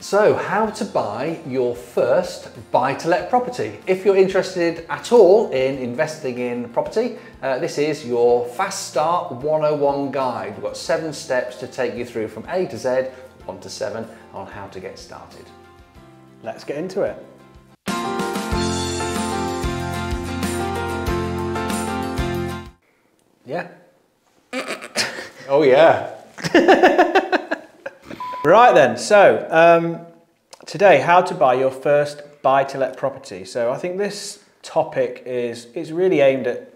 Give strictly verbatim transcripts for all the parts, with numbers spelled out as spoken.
So how to buy your first buy-to-let property. If you're interested at all in investing in property, uh, this is your Fast Start one oh one guide. We've got seven steps to take you through from A to Z, one to seven, on how to get started. Let's get into it. Yeah. Oh yeah. Right then, so um, today, how to buy your first buy-to-let property. So I think this topic is it's really aimed at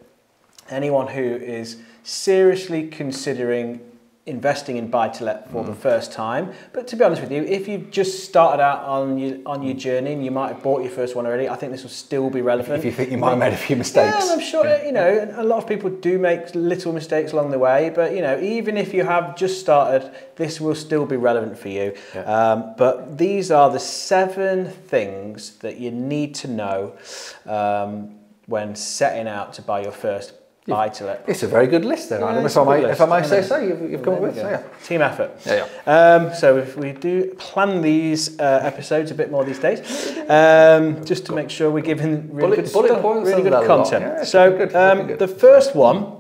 anyone who is seriously considering investing in buy-to-let for mm. the first time. But to be honest with you, if you've just started out on your, on your journey and you might have bought your first one already, I think this will still be relevant. If you think you might have made a few mistakes. Yeah, I'm sure, you know, a lot of people do make little mistakes along the way, but you know, even if you have just started, this will still be relevant for you. Yeah. Um, but these are the seven things that you need to know um, when setting out to buy your first buy-to-let. It's a very good list then, yeah, if, I may, list, if I may say so, you've, you've come up with so, yeah. Team effort. Yeah, yeah. Um, so if we do plan these uh, episodes a bit more these days, um, just to make sure we're giving really bullet, good, bullet stuff, really good content. Yeah, so good, um, good. the first one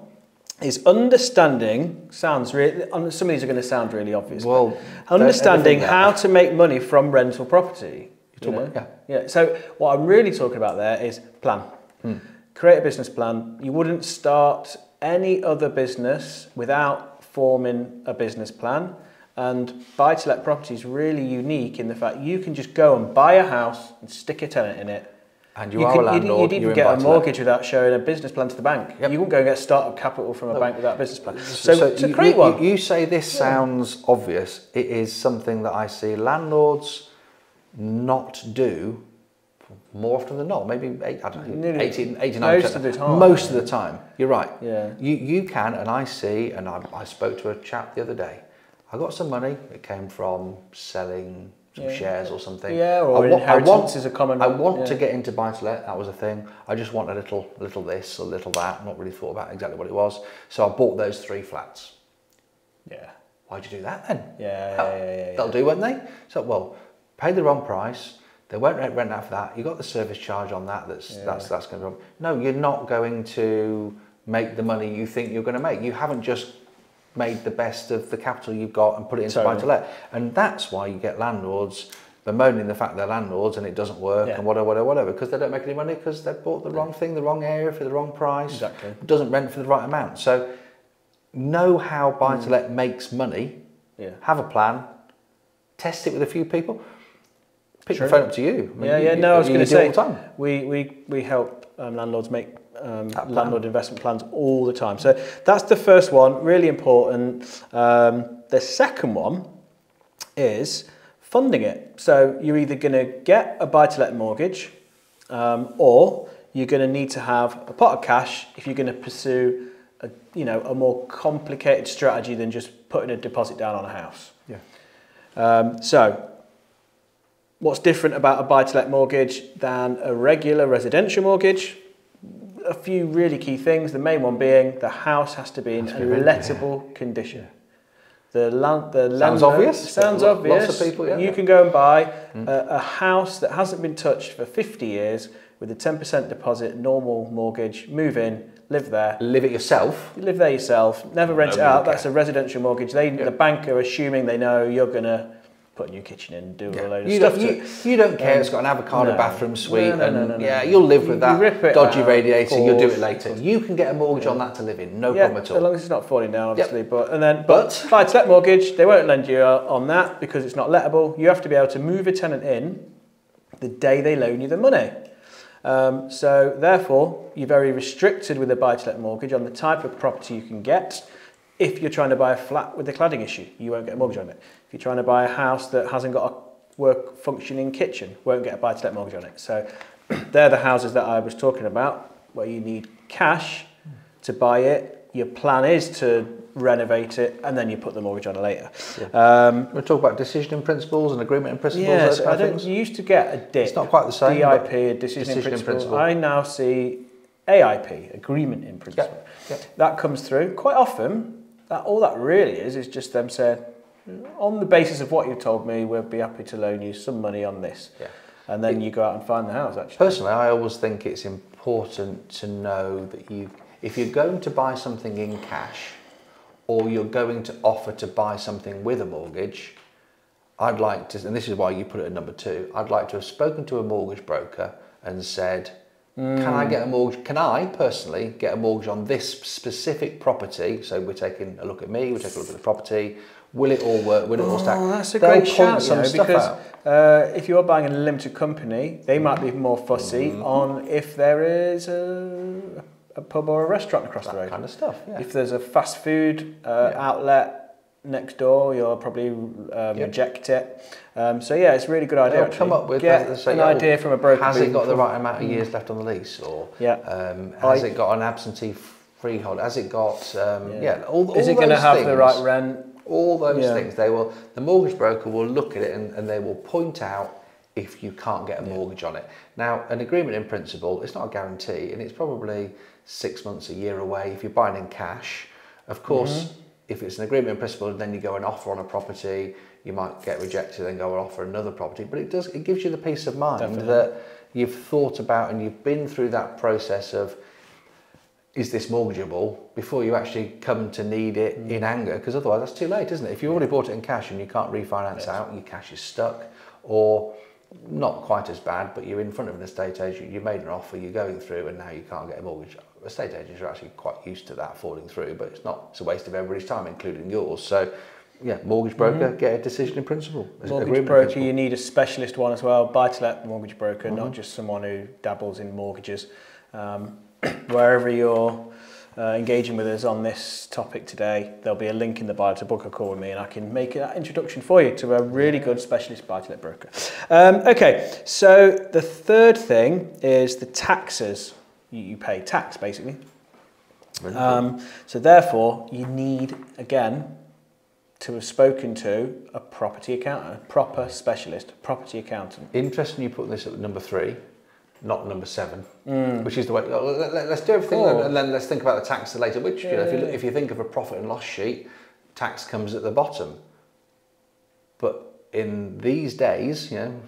is understanding, sounds really, some of these are going to sound really obvious, well, understanding how to make money from rental property. You know? about, yeah. yeah. So what I'm really talking about there is plan. Hmm. Create a business plan. You wouldn't start any other business without forming a business plan. And buy-to-let property is really unique in the fact you can just go and buy a house and stick a tenant in it. And you, you are can, a landlord. You'd, you'd even get a mortgage without showing a business plan to the bank. Yep. You wouldn't go and get startup capital from a no. bank without a business plan. So, so it's a great one. You say this yeah. sounds obvious. It is something that I see landlords not do more often than not, maybe eight, I don't know, eighty, eighty-nine percent. Most of the time. Most of the time, you're right. Yeah. You, you can, and I see, and I, I spoke to a chap the other day. I got some money. It came from selling some yeah. shares or something. Yeah, or I want, inheritance I want, is a common one. I want yeah. to get into buy-to-let. That was a thing. I just want a little, little this, a little that. Not really thought about exactly what it was. So I bought those three flats. Yeah. Why'd you do that then? Yeah, How, yeah, yeah, yeah. They'll do, won't they? So, well, pay the wrong price. They won't rent out for that. You got the service charge on that. That's yeah. that's that's going to be wrong. No, you're not going to make the money you think you're going to make. You haven't just made the best of the capital you've got and put it into totally. buy-to-let. And that's why you get landlords bemoaning the fact they're landlords and it doesn't work yeah. and whatever, whatever, whatever, because they don't make any money because they've bought the wrong thing, the wrong area for the wrong price. Exactly. It doesn't rent for the right amount. So know how buy-to-let mm. makes money. Yeah. Have a plan. Test it with a few people. Pick True. the phone up to you. I mean, yeah, yeah, you, no, I was going to say, we, we, we help um, landlords make um, landlord investment plans all the time. So that's the first one, really important. Um, the second one is funding it. So you're either going to get a buy-to-let mortgage um, or you're going to need to have a pot of cash if you're going to pursue a, you know, a more complicated strategy than just putting a deposit down on a house. Yeah. Um, so... What's different about a buy-to-let mortgage than a regular residential mortgage? A few really key things. The main one being the house has to be in a lettable yeah. condition. The land, the sounds landlord, obvious. Sounds There's obvious. Lots of people. Yeah. You can go and buy mm. a, a house that hasn't been touched for fifty years with a ten percent deposit, normal mortgage. Move in, live there. Live it yourself. You live there yourself. Never rent Nobody it out. That's a residential mortgage. They, yeah. the bank, are assuming they know you're gonna put a new kitchen in, do yeah. a load of you stuff don't, to you, it. You don't care, um, it's got an avocado no. bathroom suite, no, no, no, and no, no, yeah, you'll live with that dodgy out, radiator, course, you'll do it later. You can get a mortgage yeah. on that to live in, no yeah, problem at all. As long as it's not falling down, obviously. Yep. But and then, but buy-to-let mortgage, they won't lend you on that because it's not lettable. You have to be able to move a tenant in the day they loan you the money. Um, so therefore, you're very restricted with a buy-to-let mortgage on the type of property you can get. If you're trying to buy a flat with a cladding issue, you won't get a mortgage on it. If you're trying to buy a house that hasn't got a work functioning kitchen, won't get a buy-to-let mortgage on it. So they're the houses that I was talking about where you need cash to buy it. Your plan is to renovate it and then you put the mortgage on it later. Yeah. Um, we'll talk about decision in principles and agreement in principles. Yeah, so I don't, you used to get a D I P. It's not quite the same. D I P, decision, decision in principle. in principle. I now see A I P, agreement in principle. Yeah. Yeah. That comes through quite often. That, all that really is is just them saying, on the basis of what you told me, we'll be happy to loan you some money on this. Yeah. And then it, you go out and find the house, actually. Personally, I always think it's important to know that you, if you're going to buy something in cash, or you're going to offer to buy something with a mortgage, I'd like to, and this is why you put it at number two, I'd like to have spoken to a mortgage broker and said, mm. can I get a mortgage, can I personally get a mortgage on this specific property? So we're taking a look at me, we're taking a look at the property, will it all work, will it oh, all stack? That's a They'll great shout, some you know, stuff because out. Uh, if you're buying a limited company, they might be more fussy mm. on if there is a, a pub or a restaurant across that the road. Kind of stuff, yeah. If there's a fast food uh, yeah. outlet next door, you'll probably um, yep. reject it. Um, so yeah, it's a really good idea. They'll come up with Get that, say, an oh, idea from a broker. Has it got the right amount of years left on the lease, or yeah. um, has I, it got an absentee freehold? Has it got um, yeah. yeah? All, all Is it going to have things, the right rent? All those yeah. things. They will. The mortgage broker will look at it and, and they will point out if you can't get a mortgage yeah. on it. Now, an agreement in principle, it's not a guarantee, and it's probably six months, a year away if you're buying in cash. Of course. Mm-hmm. If it's an agreement in principle, and then you go and offer on a property, you might get rejected and go and offer another property. But it does, it gives you the peace of mind Definitely. that you've thought about and you've been through that process of, is this mortgageable, before you actually come to need it mm. in anger, because otherwise that's too late, isn't it? If you've already bought it in cash and you can't refinance yes. out, your cash is stuck, or not quite as bad, but you're in front of an estate agent, you made an offer, you're going through, and now you can't get a mortgage. Estate agents are actually quite used to that falling through, but it's not, it's a waste of everybody's time, including yours. So yeah, mortgage broker, mm-hmm. get a decision in principle. Mortgage broker, principle. You need a specialist one as well, buy-to-let mortgage broker, mm-hmm. not just someone who dabbles in mortgages. Um, wherever you're uh, engaging with us on this topic today, there'll be a link in the bio to book a call with me, and I can make that introduction for you to a really good specialist buy-to-let broker. Um, okay, so the third thing is the taxes. You pay tax, basically. Um, so therefore, you need, again, to have spoken to a property accountant, a proper specialist, property accountant. Interesting you put this at number three, not number seven, mm. which is the way, let's do everything oh. and then let's think about the tax later, which, yeah. you know, if you, if you think of a profit and loss sheet, tax comes at the bottom. But in these days, you know,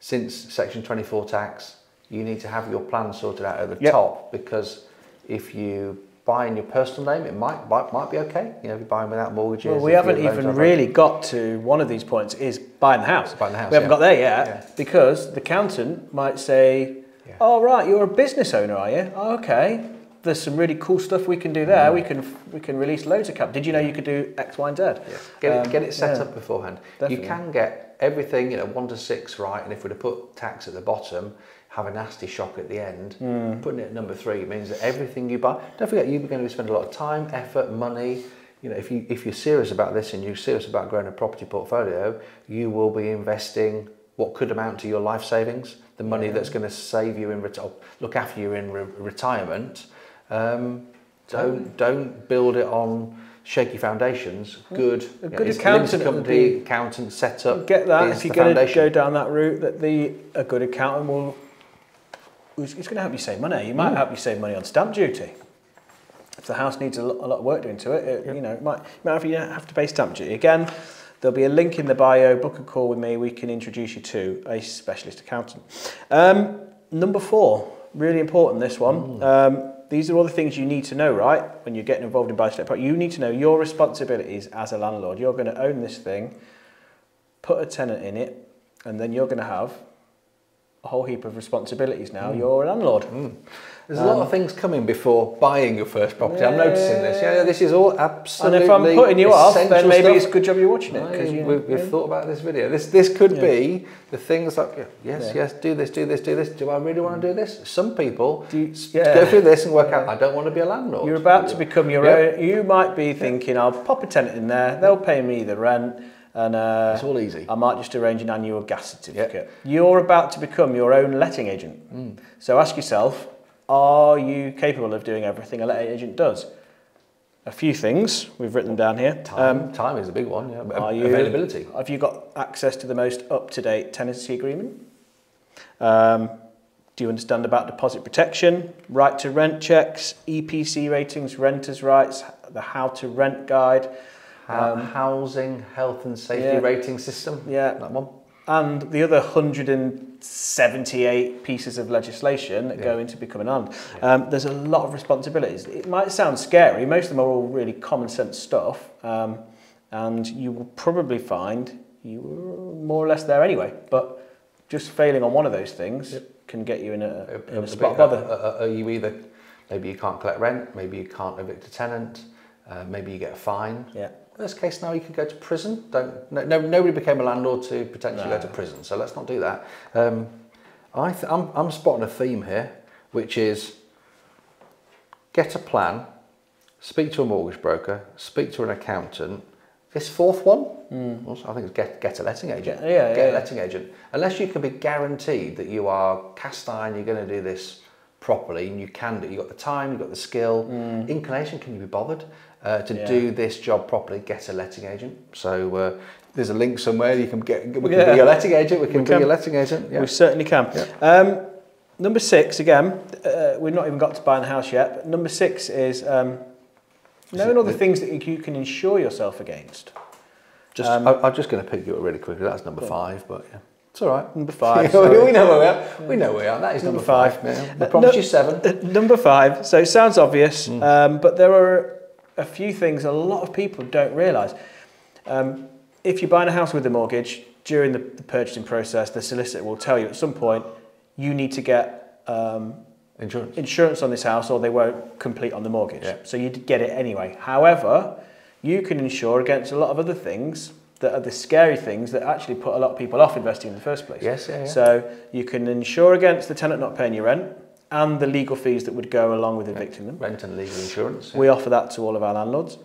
since Section twenty-four tax, you need to have your plan sorted out at the yep. top, because if you buy in your personal name, it might might, might be okay. You know, if you're buying without mortgages. Well, we haven't even really got to one of these points, is buying the house. Buying the house. We haven't yeah. got there yet yeah. because the accountant might say, yeah. "Oh right, you're a business owner, are you? Oh, okay. There's some really cool stuff we can do there. Yeah. We can we can release loads of cap. Did you know you could do X, Y, and Z? Yeah. Get it um, get it set yeah. up beforehand. Definitely. You can get everything, you know, one to six right, and if we'd have put tax at the bottom, have a nasty shock at the end. Mm. Putting it at number three means that everything you buy, don't forget you're going to spend a lot of time, effort, money. You know, if you if you're serious about this and you're serious about growing a property portfolio, you will be investing what could amount to your life savings, the money yeah. that's going to save you in reti- look after you in re retirement. Um, don't don't build it on shaky foundations. Good, a good you know, accountant, company, be, accountant setup. Get that if you're going to go down that route. That the a good accountant will. It's going to help you save money. You might mm. help you save money on stamp duty. If the house needs a lot, a lot of work doing to it, it yep. you know, it might, it might have, you don't have to pay stamp duty. Again, there'll be a link in the bio. Book a call with me. We can introduce you to a specialist accountant. Um, number four, really important, this one. Mm. Um, these are all the things you need to know, right? When you're getting involved in buy-to-let, you need to know your responsibilities as a landlord. You're going to own this thing, put a tenant in it, and then you're going to have a whole heap of responsibilities now. Mm. You're a landlord. Mm. There's um, a lot of things coming before buying your first property. Yeah. I'm noticing this. Yeah, this is all absolutely. And if I'm putting you off, then maybe stuff. It's a good job you're watching it, because you know, we've, we've yeah. thought about this video. This this could yeah. be the things like yeah, yes, yeah. yes, do this, do this, do this. Do I really want to do this? Some people do you, yeah. go through this and work yeah. out. I don't want to be a landlord. You're about to become your yep. own. You might be thinking, I'll pop a tenant in there. They'll pay me the rent. And uh, it's all easy. I might just arrange an annual gas certificate. Yep. You're about to become your own letting agent. Mm. So ask yourself, are you capable of doing everything a letting agent does? A few things, we've written them down here. Time, um, time is a big one, yeah. Are you, availability. Have you got access to the most up-to-date tenancy agreement? Um, do you understand about deposit protection, right to rent checks, E P C ratings, renters' rights, the how to rent guide? Um, housing, health and safety yeah. rating system. Yeah, that one. And the other one hundred and seventy-eight pieces of legislation that yeah. go into becoming armed. Yeah. Um, there's a lot of responsibilities. It might sound scary. Most of them are all really common sense stuff. Um, and you will probably find you were more or less there anyway. But just failing on one of those things yep. can get you in a, in a, a spot of bother. Are you either, maybe you can't collect rent, maybe you can't evict a tenant, uh, maybe you get a fine. Yeah. Worst case now, you could go to prison. Don't, no, no, nobody became a landlord to potentially no. go to prison, so let's not do that. Um, I th I'm, I'm spotting a theme here, which is get a plan, speak to a mortgage broker, speak to an accountant. This fourth one, mm. also, I think it's get, get a letting agent. Yeah, yeah, get yeah. a letting agent. Unless you can be guaranteed that you are cast iron, you're going to do this properly, and you can do it. You've got the time, you've got the skill, mm. inclination, can you be bothered? Uh, to yeah. do this job properly, get a letting agent. So uh, there's a link somewhere you can get. We can yeah. be a letting agent. We can we be can. a letting agent. Yeah. We certainly can. Yeah. Um, number six again. Uh, we've not even got to buying the house yet. But number six is um, knowing all the things that you can insure yourself against. Just, um, I, I'm just going to pick you up really quickly. That's number cool. five, but yeah. It's all right. Number five. We know where we are. Yeah. We know where we are. That is number, number five. five. Yeah. I uh, promised you seven. Uh, number five. So it sounds obvious, mm. um, but there are a few things a lot of people don't realise. Um, if you're buying a house with a mortgage, during the, the purchasing process, the solicitor will tell you at some point, you need to get um, insurance. insurance on this house or they won't complete on the mortgage. Yeah. So you'd get it anyway. However, you can insure against a lot of other things that are the scary things that actually put a lot of people off investing in the first place. Yes, yeah, yeah. So you can insure against the tenant not paying your rent, and the legal fees that would go along with evicting them. Rent and legal insurance. Yeah. We offer that to all of our landlords.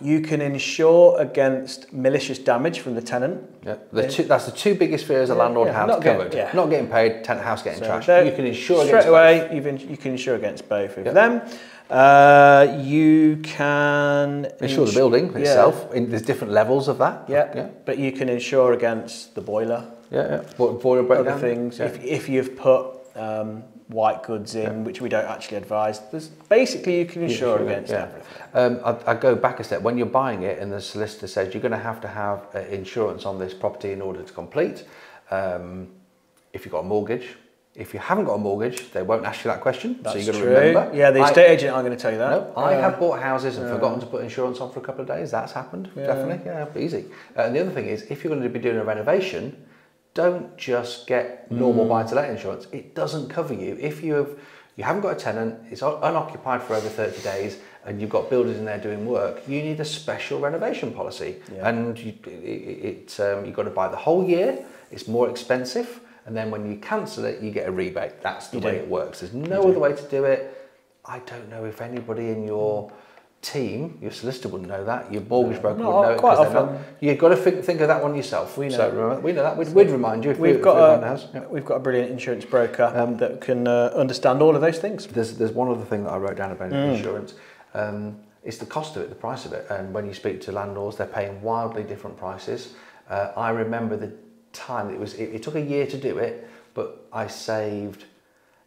You can insure against malicious damage from the tenant. Yeah. The two, that's the two biggest fears a yeah, landlord yeah. has not covered. Getting, yeah. Not getting paid, tenant house getting so trashed. You can insure straight against away, both. You've in, you can insure against both of yeah. them. Uh, you can... Insure ins the building itself. Yeah. In, there's different levels of that. Yeah. yeah, but you can insure against the boiler. Yeah, yeah. Boiler breakdown. Other things. Yeah. If, if you've put... Um, white goods in, yeah. which we don't actually advise. There's basically, you can insure yeah, against yeah. everything. Um, I, I go back a step. When you're buying it and the solicitor says you're going to have to have uh, insurance on this property in order to complete, um, if you've got a mortgage. If you haven't got a mortgage, they won't ask you that question. That's so you've got to true. remember. Yeah, the estate I, agent aren't going to tell you that. No, I uh, have bought houses and uh, forgotten to put insurance on for a couple of days. That's happened, yeah. definitely. Yeah, easy. Uh, and the other thing is, if you're going to be doing a renovation, don't just get normal mm. buy-to-let insurance. It doesn't cover you. If you have, you haven't got a tenant, it's un unoccupied for over thirty days, and you've got builders in there doing work, you need a special renovation policy. Yeah. And you, it, it, um, you've got to buy the whole year. It's more expensive. And then when you cancel it, you get a rebate. That's the you way do. it works. There's no other way to do it. I don't know if anybody in your team, your solicitor wouldn't know that, your mortgage broker no, wouldn't know quite it often. Not, you've got to think, think of that one yourself. We know, so remember, we know that. We'd, we'd remind you if we've we, got if a, has. Yeah. We've got a brilliant insurance broker um, that can uh, understand all of those things. There's, there's one other thing that I wrote down about mm. insurance. Um, it's the cost of it, the price of it. And when you speak to landlords, they're paying wildly different prices. Uh, I remember the time, that it, was, it, it took a year to do it, but I saved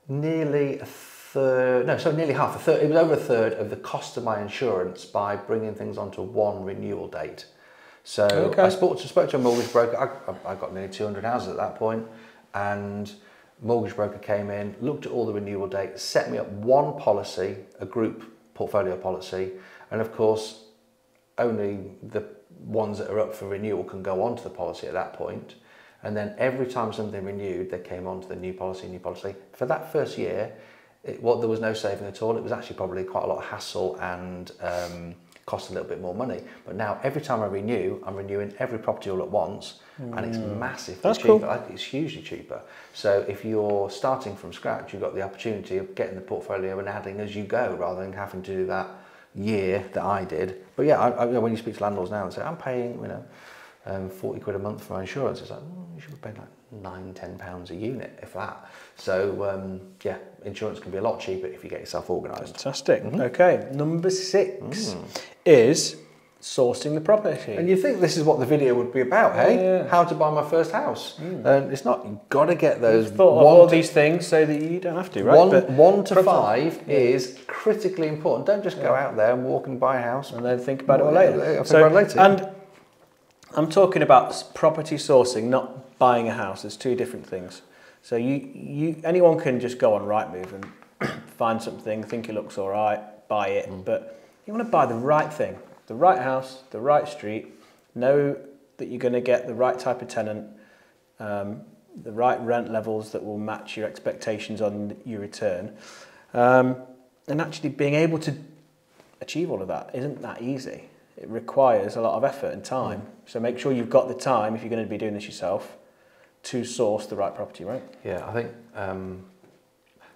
nearly a Third, no, so nearly half, a third, it was over a third of the cost of my insurance by bringing things onto one renewal date. So okay. I spoke to, spoke to a mortgage broker. I, I got nearly two hundred houses at that point, and mortgage broker came in, looked at all the renewal dates, set me up one policy, a group portfolio policy, and of course only the ones that are up for renewal can go onto the policy at that point. And then every time something renewed, they came onto the new policy, new policy. For that first year, It, well, there was no saving at all. It was actually probably quite a lot of hassle and um, cost a little bit more money. But now every time I renew, I'm renewing every property all at once, mm. and it's massively That's cheaper. Cool. I think it's hugely cheaper. So if you're starting from scratch, you've got the opportunity of getting the portfolio and adding as you go, rather than having to do that year that I did. But yeah, I, I, when you speak to landlords now and say, I'm paying, you know, Um, forty quid a month for my insurance, it's like, oh, you should be paying like nine, ten pounds a unit, if that. So um, yeah, insurance can be a lot cheaper if you get yourself organised. Fantastic. Mm-hmm. Okay, number six mm. is sourcing the property. And you think this is what the video would be about, hey? Yeah. How to buy my first house. Mm. And it's not, you've got to get those. You've thought of all these things so that you don't have to, right? One, but one to five yeah. is critically important. Don't just go yeah. out there and walk and buy a house. And then think about well, it later. I'll think so, about later. And I'm talking about property sourcing, not buying a house. There's two different things. So you, you, anyone can just go on Rightmove and find something, think it looks all right, buy it. Mm. But you want to buy the right thing. The right house, the right street, know that you're going to get the right type of tenant, um, the right rent levels that will match your expectations on your return. Um, and actually being able to achieve all of that isn't that easy. It requires a lot of effort and time. Mm. So make sure you've got the time, if you're going to be doing this yourself, to source the right property, right? Yeah, I think, um,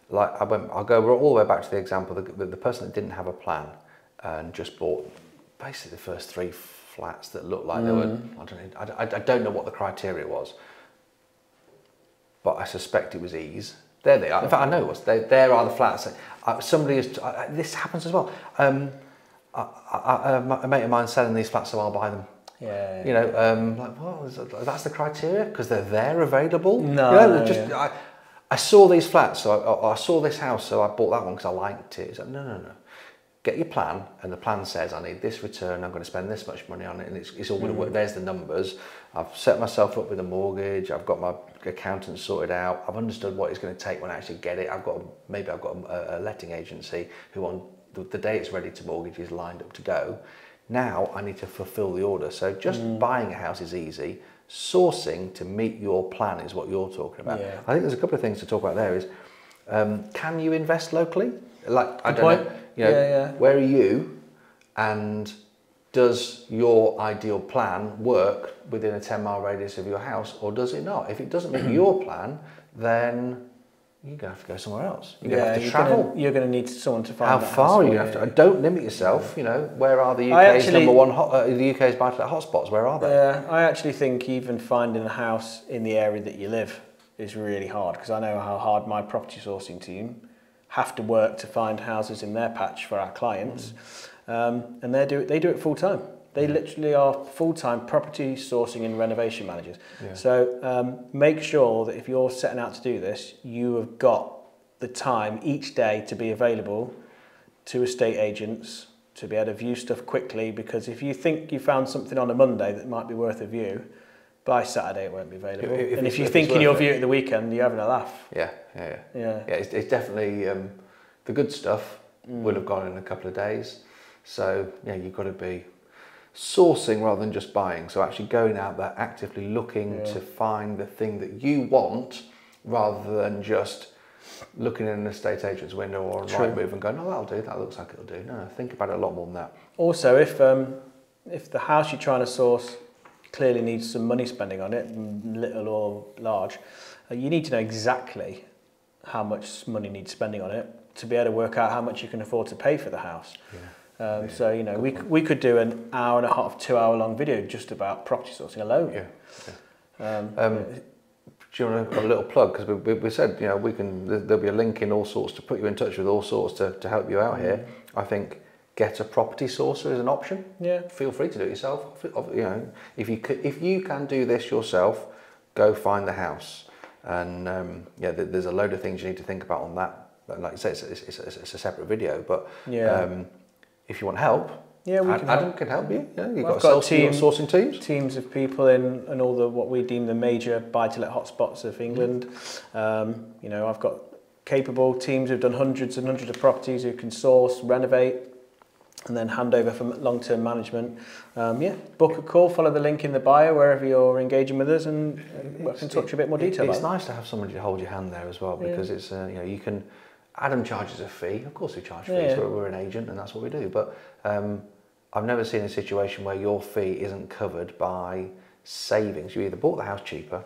like I went, I'll go all the way back to the example, the, the person that didn't have a plan and just bought basically the first three flats that looked like mm. they were, I don't, I, I don't know what the criteria was, but I suspect it was ease. There they are. In fact, I know it was. They, there are the flats. I, somebody is, I, this happens as well. Um, I, I, I, a mate of mine selling these flats, so I'll buy them. Yeah. You know, um, like, well, that's the criteria? Because they're there available? No. You know, just, yeah. I, I saw these flats, so I, I saw this house, so I bought that one because I liked it. It's like, no, no, no. Get your plan, and the plan says I need this return, I'm going to spend this much money on it, and it's, it's all going to work. There's the numbers. I've set myself up with a mortgage, I've got my accountant sorted out, I've understood what it's going to take when I actually get it. I've got, maybe I've got a, a letting agency who on the, the day it's ready to mortgage is lined up to go. Now I need to fulfill the order. So just mm. buying a house is easy. Sourcing to meet your plan is what you're talking about. Yeah. I think there's a couple of things to talk about there is, um, can you invest locally? Like, I don't know. You know, yeah, yeah. Where are you, and does your ideal plan work within a ten mile radius of your house, or does it not? If it doesn't meet your plan, then you're going to have to go somewhere else. You're going yeah, to have to you're travel. Gonna, you're going to need someone to find out. How far are you going to have to? Don't limit yourself. Yeah. You know, where are the U K's actually, number one, hot, uh, the U K's buy-to-let hotspots? Where are they? Yeah, I actually think even finding a house in the area that you live is really hard, because I know how hard my property sourcing team have to work to find houses in their patch for our clients. Mm. Um, and they do it, they do it full time. They mm. literally are full time property sourcing and renovation managers. Yeah. So um, make sure that if you're setting out to do this, you have got the time each day to be available to estate agents, to be able to view stuff quickly, because if you think you found something on a Monday that might be worth a view, by Saturday it won't be available. If, if and if you think in your view at the weekend, you're having a laugh. Yeah, yeah, yeah. yeah. yeah it's, it's definitely, um, the good stuff mm. will have gone in a couple of days. So yeah, you've got to be sourcing rather than just buying. So actually going out there, actively looking yeah. to find the thing that you want, rather than just looking in an estate agent's window or a Rightmove and going, oh, that'll do, that looks like it'll do. No, think about it a lot more than that. Also, if, um, if the house you're trying to source clearly needs some money spending on it, little or large, uh, you need to know exactly how much money needs spending on it to be able to work out how much you can afford to pay for the house. Yeah. Um, yeah. So, you know, we, we could do an hour and a half, two hour long video just about property sourcing alone. Yeah. yeah. Um, um, it, do you want a, a little plug? Because we, we, we said, you know, we can, there'll be a link in all sorts to put you in touch with all sorts to, to help you out mm-hmm. here. I think get a property sourcer is an option. Yeah. Feel free to do it yourself. You know, if you could, if you can do this yourself, go find the house. And um, yeah, there's a load of things you need to think about on that. Like I said, it's, it's, it's, it's a separate video. But yeah. um, if you want help, yeah, we Adam can help, can help you. Yeah, you've well, got, I've got a team, sourcing teams, teams of people in and all the what we deem the major buy-to-let hotspots of England. Um, you know, I've got capable teams who've done hundreds and hundreds of properties who can source, renovate, and then hand over for long-term management. Um, yeah, book a call, follow the link in the bio wherever you're engaging with us, and we can talk to you a bit more detail. It, it's nice to have somebody to hold your hand there as well, because yeah. it's uh, you know, you can. Adam charges a fee. Of course, we charge fees. Yeah. We're, we're an agent, and that's what we do. But um, I've never seen a situation where your fee isn't covered by savings. You either bought the house cheaper,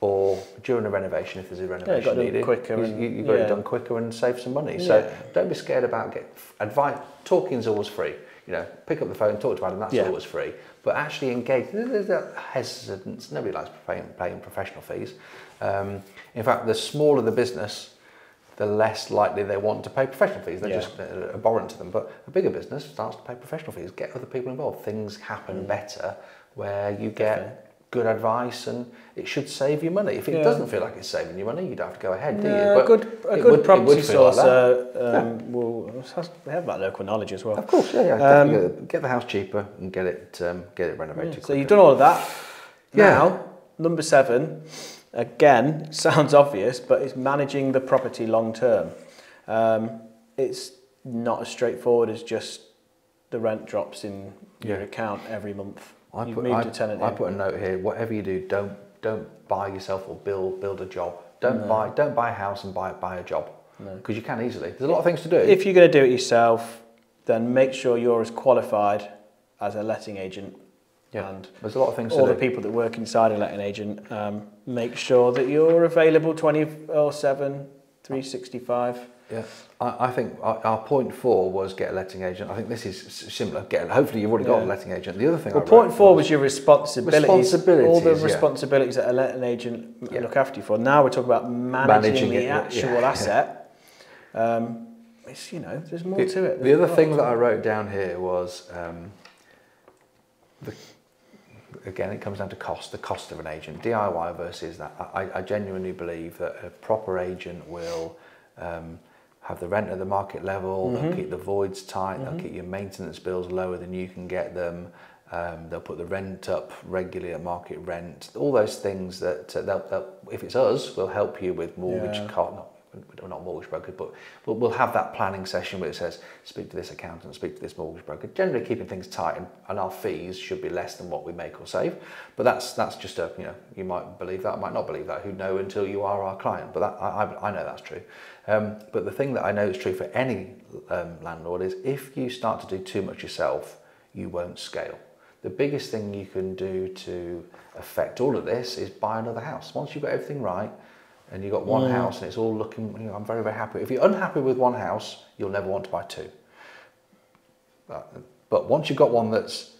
or during a renovation, if there's a renovation yeah, got needed, quicker you, you, you've got yeah. it done quicker and save some money. So yeah. don't be scared about get advice. Talking's always free. You know, pick up the phone, talk to Adam. That's yeah. always free. But actually engage. There's that hesitance. Nobody likes paying, paying professional fees. Um, in fact, the smaller the business, the less likely they want to pay professional fees. They're yeah. just abhorrent to them. But a bigger business starts to pay professional fees, get other people involved. Things happen mm. better where you get okay. good advice, and it should save you money. If it yeah. doesn't feel like it's saving you money, you'd have to go ahead, do yeah, you? But a good, a good would, property source, like uh, um, yeah. will have that local knowledge as well. Of course, yeah, yeah. Um, get the house cheaper and get it, um, get it renovated. Yeah. So you've done all of that. Yeah. Now, number seven, again, sounds obvious, but it's managing the property long term. Um, it's not as straightforward as just the rent drops in yeah. your account every month. I put, I, I put a note here. Whatever you do, don't don't buy yourself or build build a job. Don't no. buy don't buy a house and buy buy a job, because no. you can easily. There's a lot of things to do. If you're going to do it yourself, then make sure you're as qualified as a letting agent. Yeah. And there's a lot of things. All to the do. people that work inside a letting agent, um, make sure that you're available twenty-four seven, three sixty-five. Yeah, I, I think our, our point four was get a letting agent. I think this is similar. Get, hopefully you've already got yeah. a letting agent. The other thing well, I point four was your responsibilities. responsibilities all the yeah. responsibilities that a letting agent yeah. look after you for. Now we're talking about managing, managing the it, actual yeah. asset. Um, it's, you know, there's more the, to it. There's the other thing that I wrote down here was, um, the, again, it comes down to cost, the cost of an agent. D I Y versus that. I, I genuinely believe that a proper agent will... Um, have the rent at the market level, mm-hmm. they'll keep the voids tight, mm-hmm. they'll keep your maintenance bills lower than you can get them, um, they'll put the rent up regularly at market rent, all those things that, uh, they'll, they'll, if it's us, we'll help you with mortgage, yeah. card, not, we're not mortgage brokers, but we'll, we'll have that planning session where it says, speak to this accountant, speak to this mortgage broker, generally keeping things tight, and, and our fees should be less than what we make or save. But that's that's just a, you know, you might believe that, might not believe that, who know until you are our client, but that, I, I know that's true. Um, but the thing that I know is true for any um, landlord is if you start to do too much yourself, you won't scale. The biggest thing you can do to affect all of this is buy another house. Once you've got everything right and you've got one mm. house and it's all looking, you know, I'm very, very happy. If you're unhappy with one house, you'll never want to buy two. But, but once you've got one that's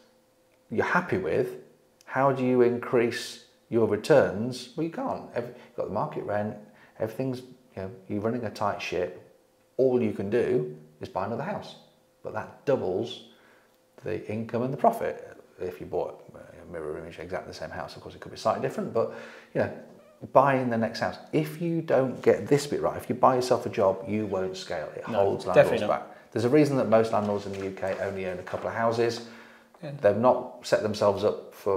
you're happy with, how do you increase your returns? Well, you can't. Every, you've got the market rent, everything's... You know, you're running a tight ship, all you can do is buy another house. But that doubles the income and the profit. If you bought a mirror image, exactly the same house, of course it could be slightly different, but you know, buying the next house. If you don't get this bit right, if you buy yourself a job, you won't scale. It no, holds landlords back. There's a reason that most landlords in the U K only own a couple of houses. Yeah. They've not set themselves up for,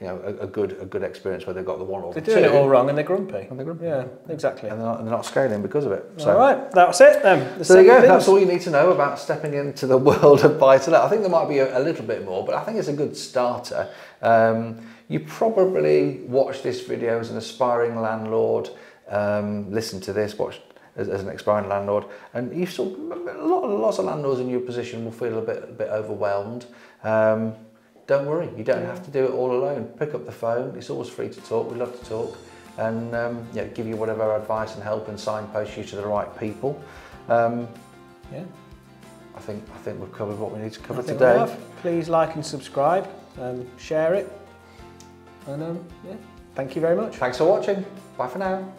you know, a, a good a good experience where they've got the one or the two. They're doing it all wrong and they're grumpy. And they're grumpy. Yeah, exactly. And they're not, and they're not scaling because of it. So. All right, that's it then. The so there you go. Things. That's all you need to know about stepping into the world of buy-to-let. I think there might be a, a little bit more, but I think it's a good starter. Um, you probably watch this video as an aspiring landlord. Um, listen to this. Watch. As, as an expiring landlord, and you still a lot, lots of landlords in your position will feel a bit, a bit overwhelmed. Um, don't worry, you don't yeah. have to do it all alone. Pick up the phone; it's always free to talk. We love to talk, and um, yeah, give you whatever advice and help, and signpost you to the right people. Um, yeah, I think I think we've covered what we need to cover today. Please like and subscribe, um, share it, and um, yeah, thank you very much. Thanks for watching. Bye for now.